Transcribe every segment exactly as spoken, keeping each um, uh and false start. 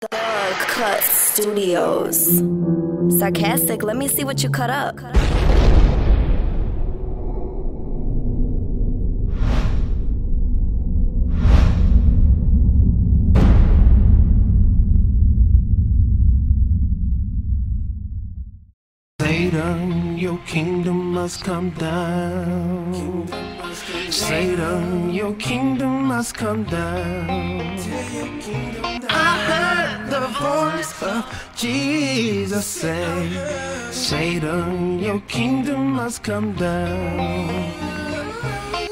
The Cut Studios. Sarcastic, let me see what you cut up. Satan, your kingdom must come down. Satan, your kingdom must come down. The voice of Jesus say, Satan, your kingdom must come down.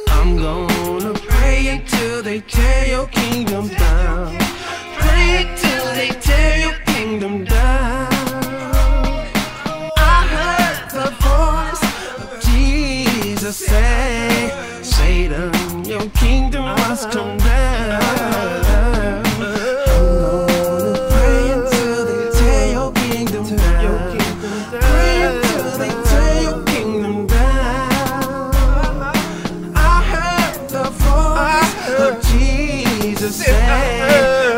I'm gonna pray until they tear your kingdom down. Pray until they tear your kingdom down. I heard the voice of Jesus say, Satan, your kingdom must come down.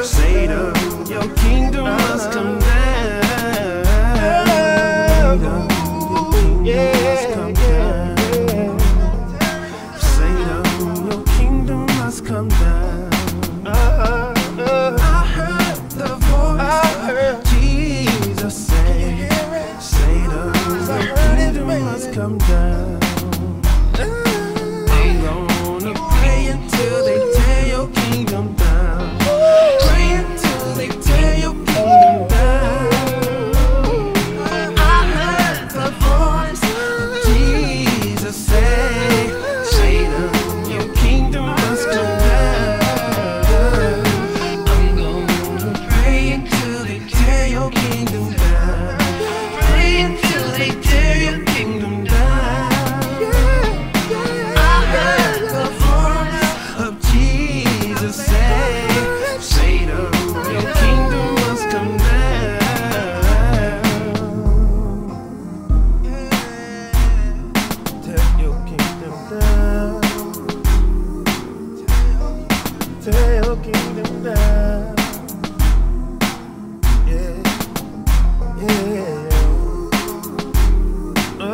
Satan, your kingdom must come down. Your kingdom must come down. Satan, your kingdom must come down. I heard the voice of Jesus say, Satan, your kingdom must come down. I'm gonna pray until they tear your kingdom down. Kingdom down. Yeah, yeah. Oh.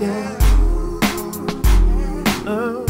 Yeah. Oh.